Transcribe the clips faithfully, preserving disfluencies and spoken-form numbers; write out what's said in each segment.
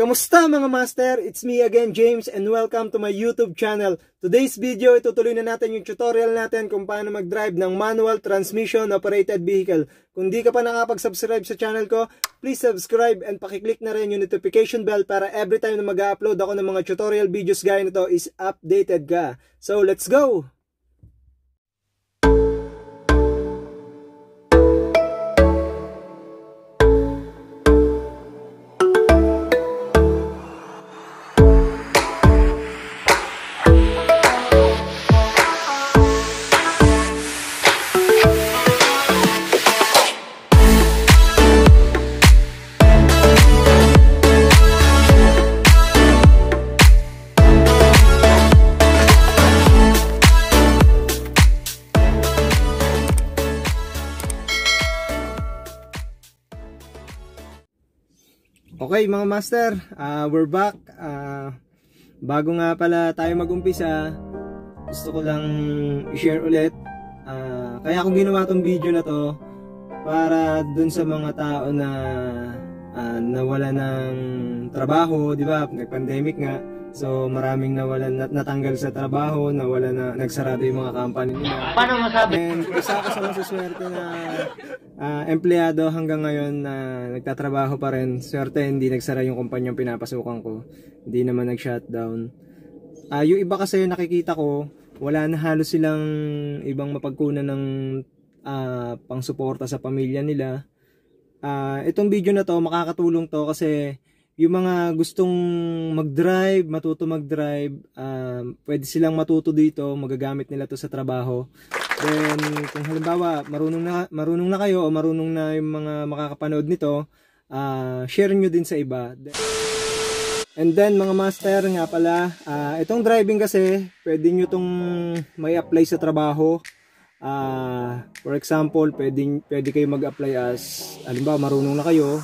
Kamusta mga master? It's me again, James, and welcome to my YouTube channel. Today's video, itutuloy na natin yung tutorial natin kung paano mag-drive ng manual transmission operated vehicle. Kung di ka pa nakapag-subscribe sa channel ko, please subscribe and pakiclick na rin yung notification bell para every time na mag-upload ako ng mga tutorial videos gaya nito is updated ka. So, let's go! Okay mga master, uh, we're back. uh, Bago nga pala tayo mag-umpisa, gusto ko lang i-share ulit. uh, Kaya akong ginawa tong video na to para dun sa mga tao na uh, nawala ng trabaho, di ba? Nag-pandemic nga, so maraming nawalan, nat natanggal sa trabaho, nawala na, nagsarado yung mga company nila. Paano masabi? And isa ako sa masaswerte na Uh, empleyado hanggang ngayon na uh, nagtatrabaho pa rin. Swerte hindi nagsara yung kumpanyang pinapasukan ko, hindi naman nag-shutdown. Uh, yung iba kasi nakikita ko, wala na halos silang ibang mapagkunan ng uh, pangsuporta sa pamilya nila. Uh, itong video na to, makakatulong to kasi yung mga gustong mag-drive, matuto mag-drive, uh, pwede silang matuto dito, magagamit nila to sa trabaho. Then, kung halimbawa, marunong na, marunong na kayo o marunong na yung mga makakapanood nito, uh, share nyo din sa iba. And then, mga master, nga pala, uh, itong driving kasi, pwede nyo itong may apply sa trabaho. Uh, for example, pwede, pwede kayo mag-apply as, halimbawa, marunong na kayo,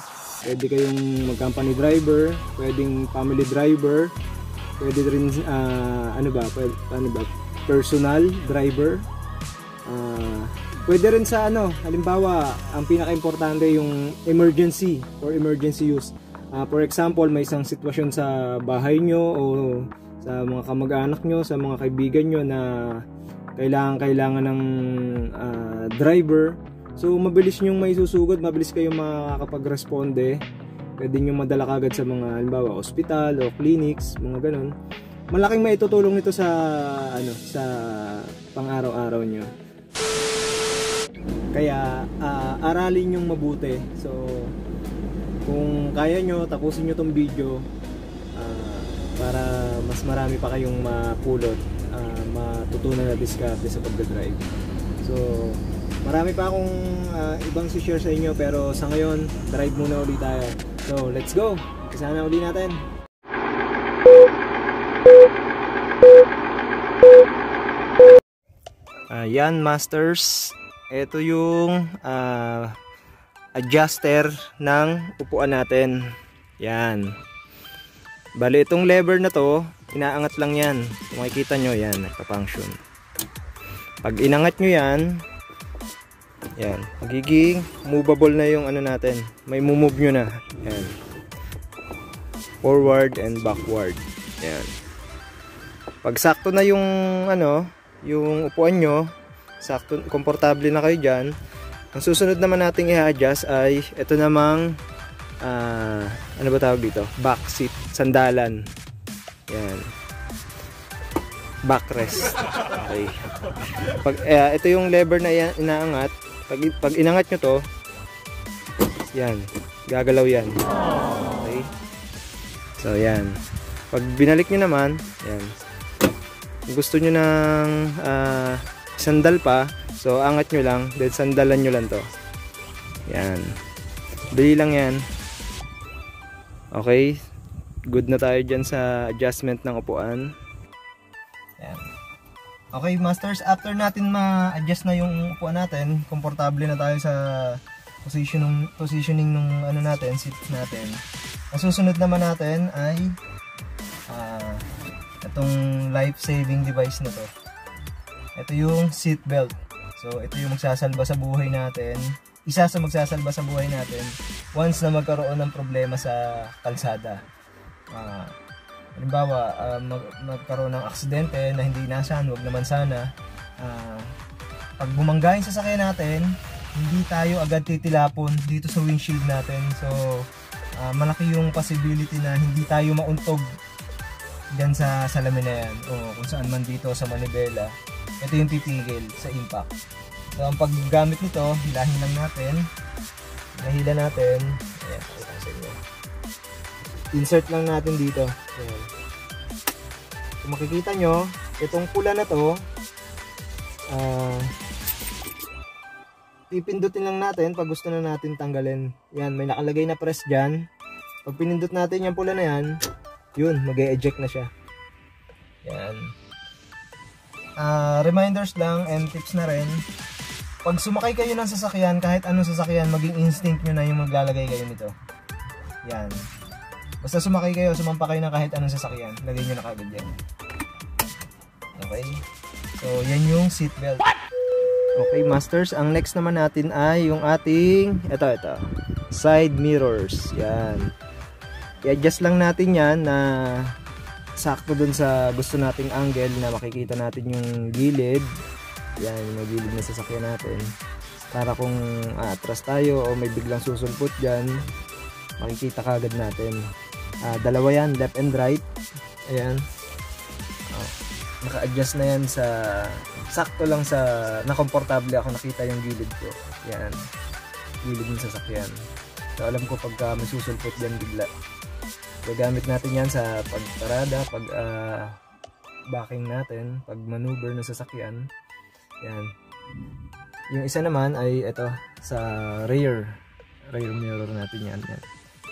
pwede kayong mag-company driver, pwedeng family driver, pwede rin, uh, ano ba, pwede, ano ba, personal driver. Uh, pwede rin sa ano, halimbawa ang pinaka-importante yung emergency or emergency use. Uh, for example, may isang sitwasyon sa bahay nyo o sa mga kamag-anak nyo, sa mga kaibigan nyo na kailangan-kailangan ng uh, driver. So mabilis nyong may susugod, mabilis kayong makakapag-responde. Pwede nyong madala kagad sa mga halimbawa hospital o clinics, mga ganun. Malaking maitutulong nito sa ano, sa pang-araw-araw nyo. Kaya uh, aralin yung mabuti. So kung kaya nyo, tapusin nyo tong video uh, para mas marami pa kayong mapulot, uh, matutunan na diskarte sa pagdadrive. So marami pa akong uh, ibang si-share sa inyo, pero sa ngayon drive muna ulit tayo. So let's go! Isa na ulit natin. Ayan masters, ito yung uh, adjuster ng upuan natin. Yan. Bali itong lever na to, inaangat lang yan. Kung makikita nyo yan, nagpa-function. Pag inangat nyo yan, yan, magiging movable na yung ano natin. May move nyo na. Yan. Forward and backward. Yan. Pag sakto na yung ano, yung upuan nyo, sakto, komportable na kayo dyan. Ang susunod naman nating i-adjust ay ito namang uh, ano ba tawag dito? Back seat, sandalan. Yan. Backrest. Okay. Pag, uh, ito yung lever na inaangat. Pag, pag inangat nyo to, yan, gagalaw yan. Okay. So yan. Pag binalik nyo naman, yan. Gusto nyo ng uh, sandal pa, so angat nyo lang, then sandalan nyo lang to. Yan, bili lang yan. Okay, good na tayo dyan sa adjustment ng upuan. Yan. Okay masters, after natin ma-adjust na yung upuan natin, komportable na tayo sa positioning, positioning ng ano natin, seat natin. Ang susunod naman natin ay uh, itong life saving device na to. Ito yung seat belt. So ito yung magsasalba sa buhay natin. Isa sa magsasalba sa buhay natin once na magkaroon ng problema sa kalsada. uh, halimbawa uh, mag- magkaroon ng aksidente na hindi inasahan, wag naman sana. Uh, pag bumangga yung sasakyan natin, hindi tayo agad titilapon dito sa windshield natin, so uh, malaki yung possibility na hindi tayo mauntog dyan sa salamin na yan o kung saan man dito sa manibela. Ito yung titigil sa impact. So ang paggamit nito, hilahin lang natin, nahila natin, ayan, insert lang natin dito. Ayan. Kung makikita nyo, itong pula na to, uh, ipindutin lang natin pag gusto na natin tanggalin. Yan, may nakalagay na press dyan. Pag pinindot natin yung pula na yan, yun, mag-e-eject na siya. Yan. Uh, reminders lang and tips na rin. Pag sumakay kayo ng sasakyan, kahit anong sasakyan, maging instinct nyo na yung maglalagay kayo nito. Yan. Basta sumakay kayo, sumampa kayo ng kahit anong sasakyan, lagay nyo na kagad yan. Okay? So, yan yung seatbelt. Okay, masters, ang next naman natin ay yung ating, ito, ito, side mirrors, yan. I-adjust lang natin yan na sakto dun sa gusto nating angle na makikita natin yung gilid, yan, yung gilid na sasakyan natin. Para kung atras tayo o may biglang susulpot dyan, makikita kagad natin. Uh, dalawa yan, left and right, ayan. Naka-adjust na yan sa sakto lang sa nakomportable ako nakita yung gilid ko. Yan. Gilid ng sasakyan. So alam ko pagka may susulpot yan bigla. So gamit natin yan sa pagparada, pag uh, backing natin, pag maneuver ng sasakyan. Yan. Yung isa naman ay ito sa rear. Rear mirror natin yan. Yan.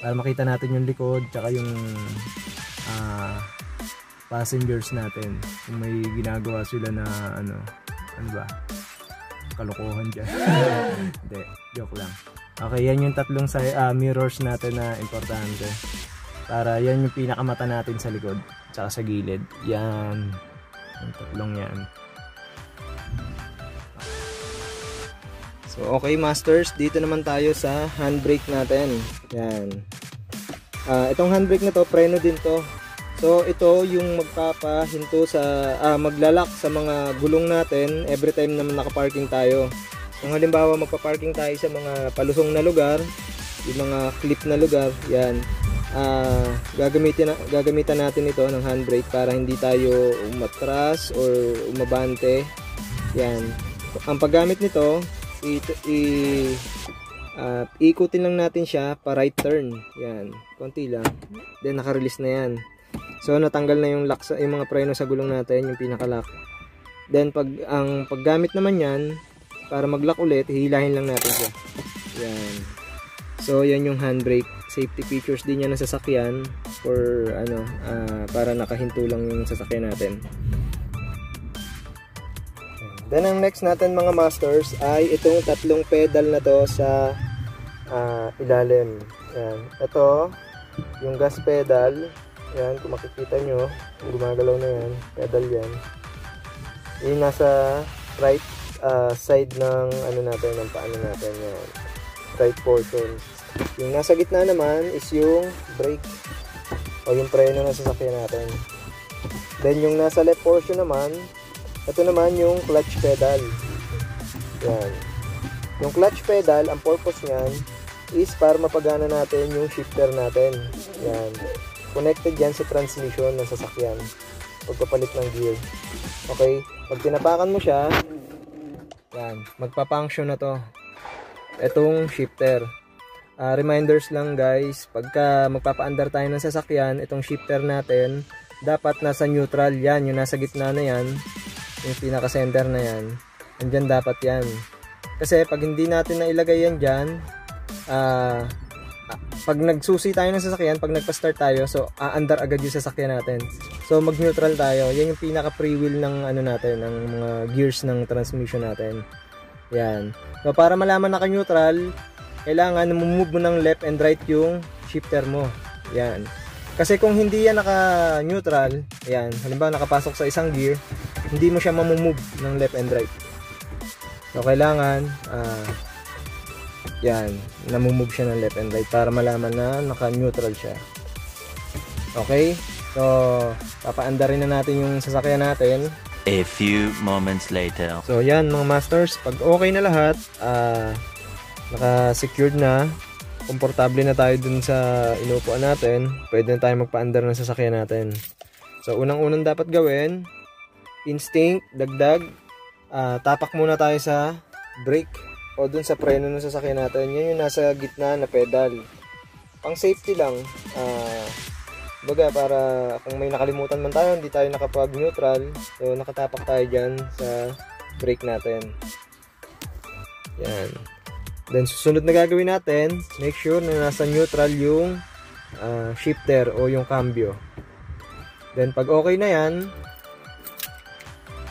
Para makita natin yung likod tsaka yung ah uh, passengers natin kung may ginagawa sila na ano ano ba kalokohan dyan. Hindi, joke lang. Okay, yan yung tatlong sa, uh, mirrors natin na importante para yan yung pinakamata natin sa likod tsaka sa gilid. Yan yung tatlong yan. So okay masters, dito naman tayo sa handbrake natin. Yan, uh, itong handbrake na to, preno din to. So ito yung magpapahinto sa ah, maglalak sa mga gulong natin every time na nakaparking tayo. Kung halimbawa magpa-parking tayo sa mga palusong na lugar, yung mga cliff na lugar, yan. Ah, gagamitin na, gagamitan natin ito ng handbrake para hindi tayo umatras or umabante. Yan. Ang paggamit nito, i, i Uh, ikutin lang natin siya pa right turn. Yan, konti lang. Then naka-release na yan. So natanggal na yung lock sa yung mga preno sa gulong natin, yung pinaka-lock. Then pag ang paggamit naman yan para mag-lock ulit, hihilahin lang natin siya. Yan. So yan yung handbrake. Safety features din yan ng sasakyan for ano, uh, para nakahinto lang yung sasakyan natin. Then ang next natin mga masters ay itong tatlong pedal na to sa uh, ilalim. Ayan. Ito yung gas pedal. Ayan, kung makikita nyo, gumagalaw na yan. Pedal yan. Yung nasa right uh, side ng ano natin, ng paano natin. Ayan. Right portion. Yung nasa gitna naman is yung brake o yung preno na sasakyan natin. Then yung nasa left portion naman, ito naman yung clutch pedal. Yan. Yung clutch pedal, ang purpose niyan is para mapagana natin yung shifter natin. Yan. Connected yan sa transmission ng sasakyan. Pagpapalit ng gear. Okay? Pag tinapakan mo siya, yan, magpa-function na to. Itong shifter. Uh, reminders lang guys, pagka magpapaandar tayo ng sasakyan, itong shifter natin, dapat nasa neutral yan. Yung nasa gitna na yan. Yung pinaka-sender na yan, andyan dapat yan. Kasi pag hindi natin nailagay yan dyan, uh, pag nagsusi tayo ng sasakyan, pag nagpa-start tayo, so aandar agad yung sasakyan natin. So mag-neutral tayo. Yan yung pinaka-free wheel ng ano natin, ng mga gears ng transmission natin. Yan. So para malaman na ka-neutral, kailangan move mo ng left and right yung shifter mo. Yan. Kasi kung hindi yan naka-neutral, yan, halimbawa nakapasok sa isang gear, hindi mo siya mamumove ng left and right. So, kailangan, uh, yan, namumove siya ng left and right para malaman na naka-neutral siya. Okay, so papaandarin na natin yung sasakyan natin. A few moments later. So yan mga masters, pag okay na lahat, uh, naka-secured na, komportable na tayo dun sa inuupuan natin, pwede na tayo magpaandar ng sasakyan natin. So unang-unang dapat gawin, instinct, dagdag, uh, tapak muna tayo sa brake o dun sa preno ng sasakyan natin. Yan yung nasa gitna na pedal. Pang safety lang, uh, baga para kung may nakalimutan man tayo, hindi tayo nakapag-neutral, so nakatapak tayo dyan sa brake natin. Yan. Then susunod na gagawin natin, make sure na nasa neutral yung uh, shifter o yung cambio. Then pag okay na yan,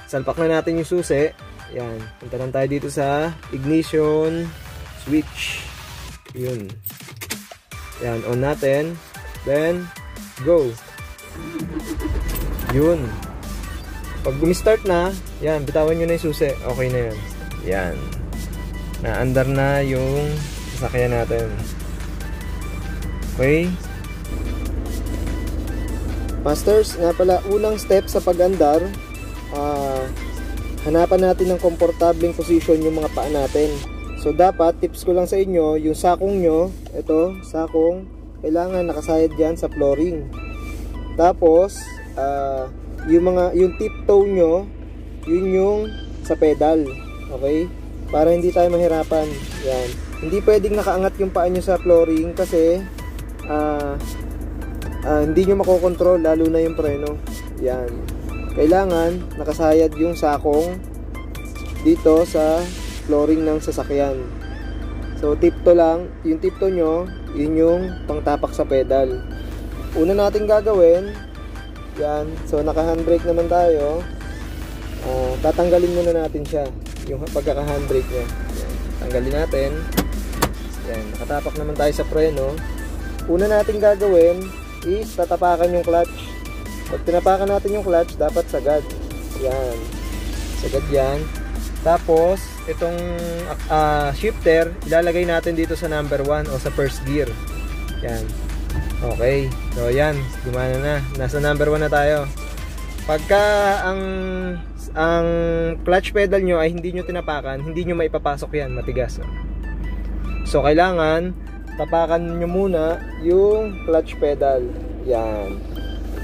salpak na natin yung susi. Yan, punta lang tayo dito sa ignition switch. Yun. Yan, on natin. Then go. Yun. Pag gumi-start na, yan, bitawan nyo na yung susi. Okay na yan. Yan. Naandar na yung sasakyan natin. Okay. Masters, nga pala, unang step sa pag-andar, uh, hanapan natin ng komportabling position yung mga paa natin. So dapat, tips ko lang sa inyo, yung sakong nyo, ito, sakong, kailangan nakasayad dyan sa flooring. Tapos, uh, yung mga, yung tiptoe nyo, yun yung sa pedal. Okay? Para hindi tayo mahirapan. Yan. Hindi pwedeng nakaangat yung paa nyo sa flooring kasi uh, uh, hindi nyo makokontrol, lalo na yung preno. Yan. Kailangan nakasayad yung sakong dito sa flooring ng sasakyan. So, tiptoe lang. Yung tiptoe nyo, yun yung pangtapak sa pedal. Una natin gagawin, yan, so naka-handbrake naman tayo, uh, tatanggalin muna natin siya, yung pagkaka-handbrake niya. Yan, tanggalin natin. Yan, nakatapak naman tayo sa preno. Una natin gagawin is tatapakan yung clutch. Pag tinapakan natin yung clutch, dapat sagad. Yan, sagad yan. Tapos, itong uh, shifter, ilalagay natin dito sa number one o sa first gear. Yan. Okay. So, yan. Gumana na. Nasa number one na tayo. Pagka ang, ang clutch pedal nyo ay hindi nyo tinapakan, hindi nyo maipapasok yan. Matigas. So, kailangan tapakan nyo muna yung clutch pedal. Yan.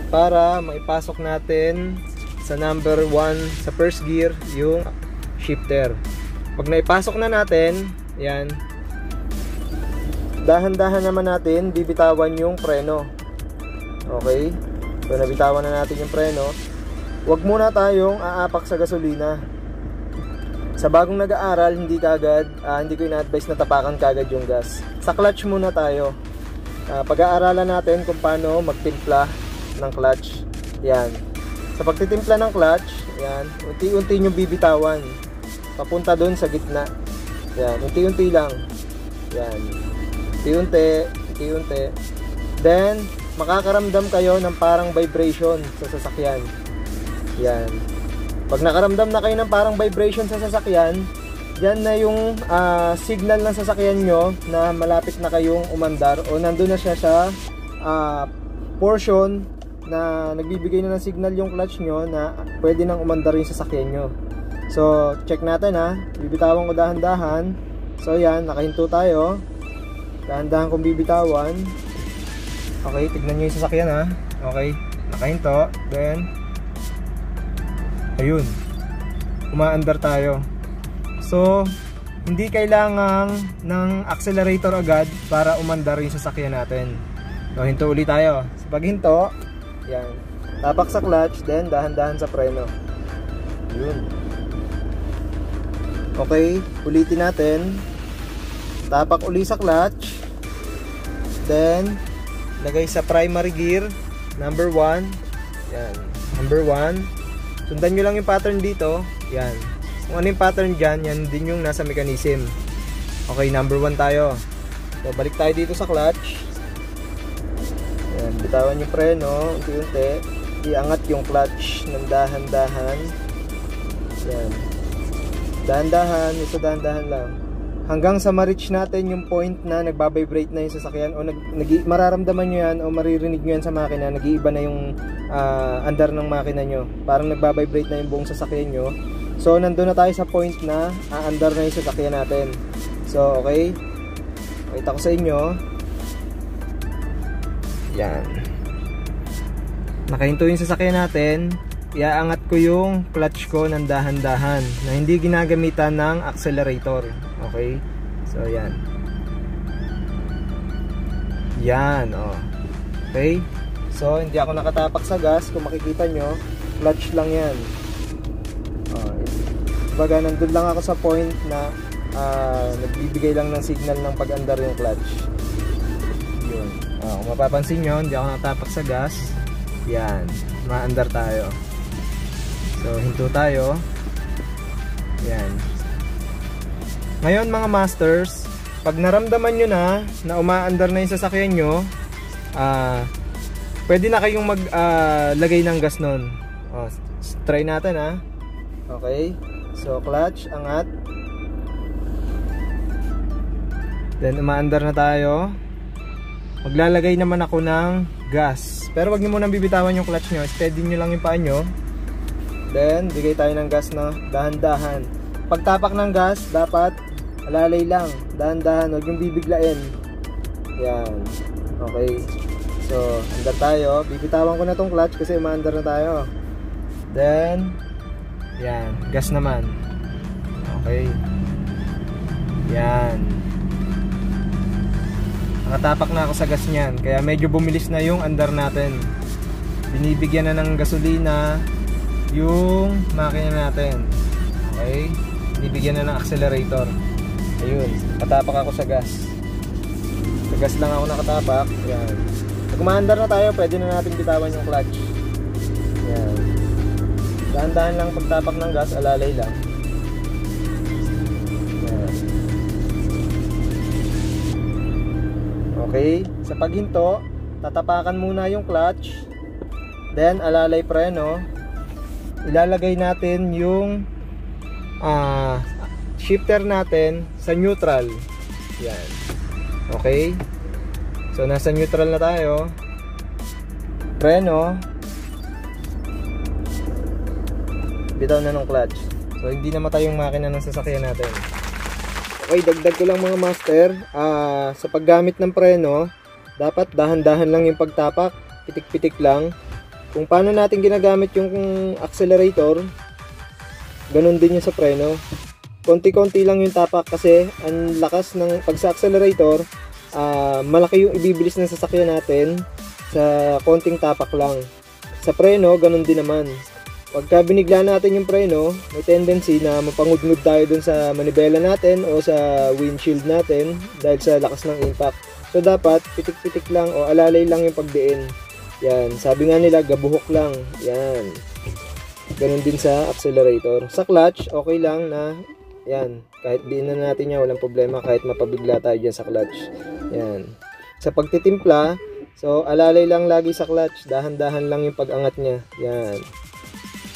Para maipasok natin sa number one, sa first gear, yung shifter. Pag naipasok na natin, yan, dahan-dahan naman natin bibitawan yung preno. Okay? So nabitawan na natin yung preno. Huwag muna tayong aapak sa gasolina. Sa bagong nag-aaral, hindi kagad, ah, hindi ko ina-advise na tapakan kagad yung gas. Sa clutch muna tayo. Ah, pag-aaralan natin kung paano magtimpla ng clutch. Yan. Sa pagtitimpla ng clutch, yan, unti-unti nyo bibitawan papunta doon sa gitna. Yan, unti-unti lang. Yan. Unti-unti, unti-unti. Then, makakaramdam kayo ng parang vibration sa sasakyan. Yan. Pag nakaramdam na kayo ng parang vibration sa sasakyan, yan na yung uh, signal ng sasakyan nyo na malapit na kayong umandar o nandun na siya sa uh, portion na nagbibigay na ng signal yung clutch nyo na pwede nang umandar yung sasakyan nyo. So, check natin ha. Bibitawan ko dahan-dahan. So, yan. Nakahinto tayo. Dahan-dahan kong bibitawan. Okay. Tignan nyo yung sasakyan ha. Okay. Nakahinto. Then, ayun. Umaandar tayo. So, hindi kailangan ng accelerator agad para umandar yung sasakyan natin. So, hinto ulit tayo. So, pag hinto, yan. Tapak sa clutch, then dahan-dahan sa preno. Yun. Okay, ulitin natin. Tapak uli sa clutch. Then, lagay sa primary gear, number one. Yan, number one. Sundan nyo lang yung pattern dito. Yan. Kung ano yung pattern dyan, yan din yung nasa mechanism. Okay, number one tayo. So, balik tayo dito sa clutch. Yan, bitawan yung preno, unti-unti. Iangat yung clutch ng dahan-dahan. Yan. Dahan-dahan, isa dahan-dahan lang. hanggang sa ma-reach natin yung point na nagbabibrate na yung sasakyan o nag, nag mararamdaman nyo yan o maririnig nyo yan sa makina, nag-iiba na yung uh, andar ng makina nyo, parang nagbabibrate na yung buong sasakyan nyo. So nandun na tayo sa point na aandar na yung sasakyan natin. So okay, pakita ko sa inyo. Yan, nakahinto yung sasakyan natin. Iaangat ko yung clutch ko ng dahan-dahan na hindi ginagamitan ng accelerator. Okay? So, yan. Yan, oh. Okay? So, hindi ako nakatapak sa gas. Kung makikita nyo, clutch lang yan. Oh, baga, nandun lang ako sa point na uh, nagbibigay lang ng signal ng pag-andar yung clutch. Yun. Oh, kung mapapansin nyo, hindi ako nakatapak sa gas. Yan. Ma-andar tayo. So, hinto tayo. Yan. Ngayon mga masters, pag naramdaman nyo na na umaandar na yung sasakyan nyo, uh, pwede na kayong maglagay uh, ng gas nun. Oh, try natin ha. Okay. So, clutch, angat. Then, umaandar na tayo. Maglalagay naman ako ng gas. Pero wag nyo munang bibitawan yung clutch nyo. Steady nyo lang yung paa nyo. Then, bigay tayo ng gas na dahan-dahan. Pagtapak ng gas, dapat alalay lang, dahan-dahan, huwag yung bibiglain. Yan. Okay. So, andar tayo. Bibitawan ko na tong clutch kasi umaandar na tayo. Then, yan. Gas naman. Okay. Yan. Nakatapak na ako sa gas niyan. Kaya medyo bumilis na yung andar natin. Binibigyan na ng gasolina yung makina natin. Okay. Ibigyan na ng accelerator. Ayun, nakatapak ako sa gas. Sa gas lang ako nakatapak. Ayan. Pag umaandar na tayo, pwede na natin bitawan yung clutch. Ayan. Dahan-dahan lang pagtapak ng gas, alalay lang. Ayan. Okay, sa paghinto, tatapakan muna yung clutch. Then, alalay preno. Ilalagay natin yung Uh, shifter natin sa neutral. Yan. Okay. So nasa neutral na tayo. Preno. Bitaw na ng clutch. So hindi namatay yung makina ng sasakyan natin. Okay, dagdag ko lang mga master, uh, sa paggamit ng preno, dapat dahan-dahan lang yung pagtapak, pitik-pitik lang. Kung paano natin ginagamit yung accelerator, ganun din yung sa preno. Konti-konti lang yung tapak kasi ang lakas ng pag sa accelerator, uh, malaki yung ibibilis ng sasakyan natin sa konting tapak lang. Sa preno, ganun din naman. Pagka binigla natin yung preno, may tendency na mapangudngud tayo dun sa manibela natin o sa windshield natin dahil sa lakas ng impact. So dapat pitik-pitik lang o alalay lang yung pagdiin. Yan, sabi nga nila gabuhok lang. Yan. Ganun din sa accelerator. Sa clutch, okay lang na yan, kahit diin na natin yan, walang problema, kahit mapabigla tayo dyan sa clutch. Yan. Sa pagtitimpla, so alalay lang lagi sa clutch, dahan-dahan lang yung pag-angat nya. Yan.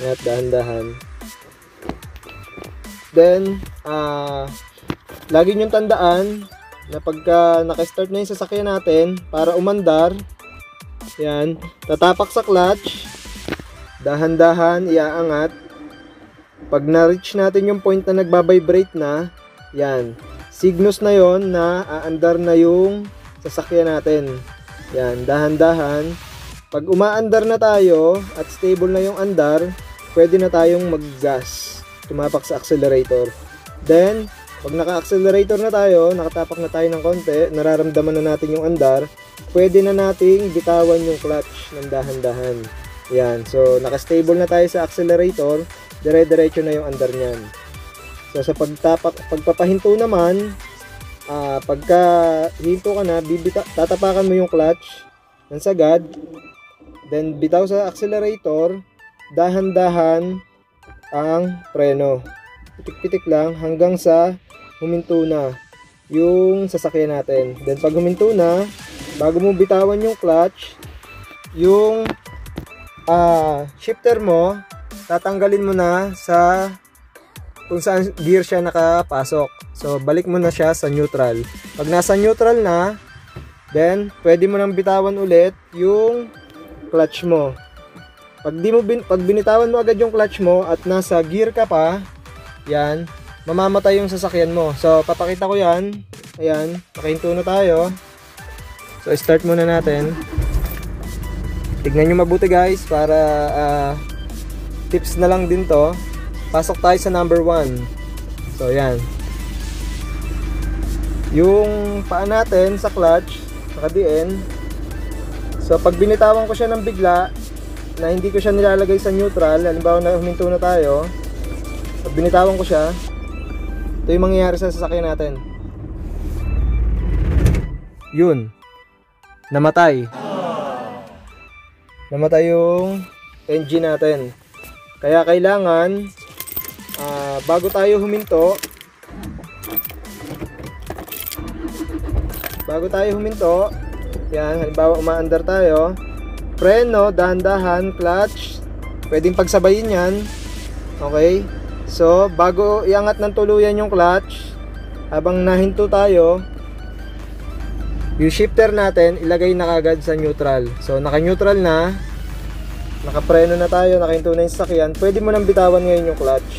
Angat, dahan-dahan. Then, uh, lagi nyong tandaan na pagka nakistart na yung sasakyan natin, para umandar, yan, tatapak sa clutch, dahan-dahan, iaangat. Pag na-reach natin yung point na nagbabibrate na, yan, signos na yon na aandar na yung sasakyan natin. Yan, dahan-dahan. Pag umaandar na tayo at stable na yung andar, pwede na tayong mag-gas, tumapak sa accelerator. Then, pag naka-accelerator na tayo, nakatapak na tayo ng konti, nararamdaman na natin yung andar, pwede na nating bitawan yung clutch ng dahan-dahan. Yan, so naka-stable na tayo sa accelerator, dire-diretso na yung andar niyan. So sa pagtapak, pagpapahinto naman, uh, pagka hinto ka na, bibita, tatapakan mo yung clutch ng sagad, then bitaw sa accelerator, dahan-dahan ang preno. Pitik-pitik lang hanggang sa huminto na yung sasakyan natin. Then pag huminto na, bago mo bitawan yung clutch, yung Uh, shifter mo tatanggalin mo na sa kung saan gear siya nakapasok. So, balik mo na siya sa neutral. Pag nasa neutral na, then, pwede mo nang bitawan ulit yung clutch mo. Pag, di mo bin, pag binitawan mo agad yung clutch mo at nasa gear ka pa, yan, mamamatay yung sasakyan mo. So, papakita ko yan. Ayan, pakihinto na tayo. So, start muna natin. Tignan nyo mabuti guys para uh, tips na lang din to. Pasok tayo sa number one. So, yan. Yung paa natin sa clutch, sa kadiin. So, pag binitawan ko siya ng bigla, na hindi ko siya nilalagay sa neutral, halimbawa na huminto na tayo, pag binitawan ko siya, ito yung mangyayari sa sasakyan natin. Yun. Namatay. Namatay yung engine natin. Kaya kailangan, uh, bago tayo huminto, Bago tayo huminto, yan, halimbawa umaandar tayo, preno, dahan-dahan, clutch, pwedeng pagsabayin yan, okay? So, bago iangat ng tuluyan yung clutch, habang nahinto tayo, yung shifter natin, ilagay na kagad sa neutral. So, naka-neutral na, naka-preno na tayo, nakahinto na yung sasakyan, pwede mo nang bitawan ngayon yung clutch.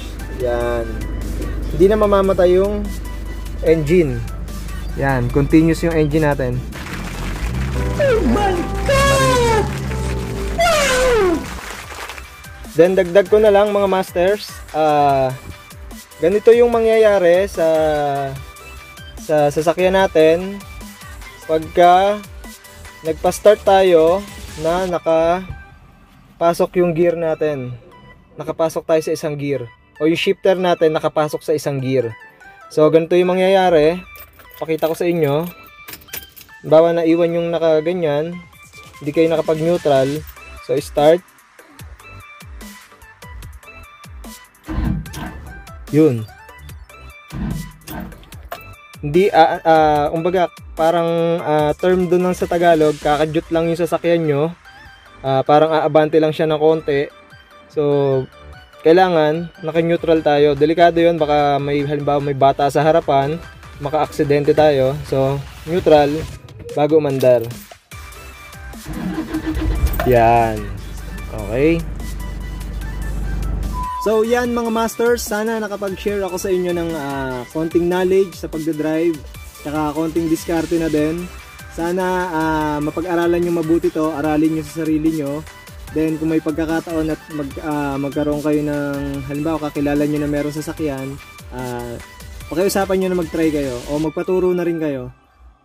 Yan. Hindi na mamamatay yung engine. Yan, continuous yung engine natin. Oh my God! Wow! Then, dagdag ko na lang mga masters. Uh, ganito yung mangyayari sa sa sasakyan natin pagka nagpa-start tayo na nakapasok yung gear natin. Nakapasok tayo sa isang gear. O yung shifter natin nakapasok sa isang gear. So, ganito yung mangyayari. Pakita ko sa inyo. Bawa na iwan yung nakaganyan, hindi kayo nakapag neutral. So, start. Yun. Hindi, uh, uh, umbaga, parang uh, term doon lang sa Tagalog, kakajut lang yung sasakyan nyo. Uh, parang aabante lang siya ng konti. So, kailangan naka-neutral tayo. Delikado yun, baka may, halimbawa may bata sa harapan, maka-aksidente tayo. So, neutral bago umandar. Yan. Okay. So, yan mga masters. Sana nakapag-share ako sa inyo ng uh, konting knowledge sa pagdadrive. Tsaka konting diskarte na din. Sana uh, mapag-aralan nyo mabuti to. Aralin nyo sa sarili nyo. Then, kung may pagkakataon at mag, uh, magkaroon kayo ng, halimbawa, kakilala nyo na meron sasakyan, ah, uh, pakiusapan nyo na mag-try kayo o magpaturo na rin kayo.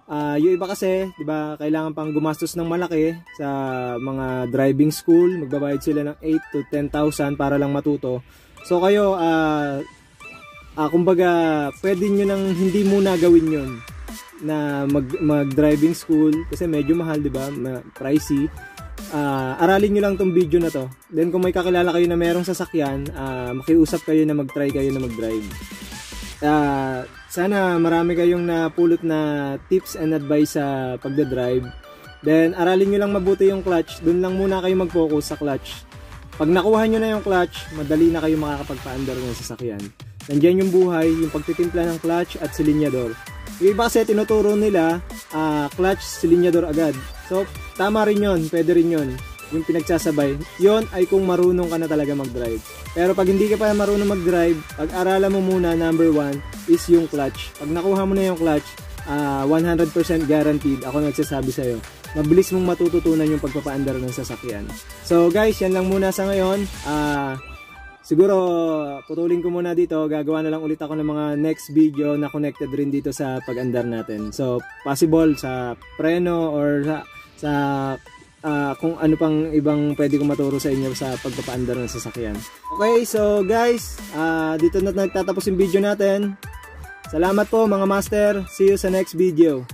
Uh, yung iba kasi, di ba, kailangan pang gumastos ng malaki sa mga driving school. Magbabayad sila ng eight to ten thousand para lang matuto. So kayo, uh, uh, kumbaga, pwede nyo nang hindi muna gawin yun na mag- mag-driving school kasi medyo mahal, di ba, pricey. Uh, aralin nyo lang tong video na to. Then kung may kakilala kayo na merong sasakyan, uh, makiusap kayo na mag-try kayo na mag-drive. Uh, sana marami kayong napulot na tips and advice sa pagdadrive. Then aralin nyo lang mabuti yung clutch. Doon lang muna kayo mag-focus sa clutch. Pag nakuha nyo na yung clutch, madali na kayo makakapagpa-under ng sasakyan. Nandiyan yung buhay, yung pagtitimpla ng clutch at silinyador. Yung iba kasi tinuturo nila uh, clutch, silinyador agad. So tama rin yun, pwede rin yun. Yung pinagsasabay, yon ay kung marunong ka na talaga mag-drive. Pero pag hindi ka pa marunong mag-drive, pag-aralan mo muna, number one is yung clutch. Pag nakuha mo na yung clutch, uh, one hundred percent guaranteed, ako nagsasabi sa'yo, mabilis mong matututunan yung pagpapaandar ng sasakyan. So guys, yan lang muna sa ngayon. Uh, siguro, putulin ko muna dito. Gagawa na lang ulit ako ng mga next video na connected rin dito sa pag-andar natin. So, possible sa preno or sa... sa Uh, kung ano pang ibang pwede kong maturo sa inyo sa pagpapaandar ng sasakyan. Okay, so guys, uh, dito na nagtatapos yung video natin. Salamat po mga master. See you sa next video.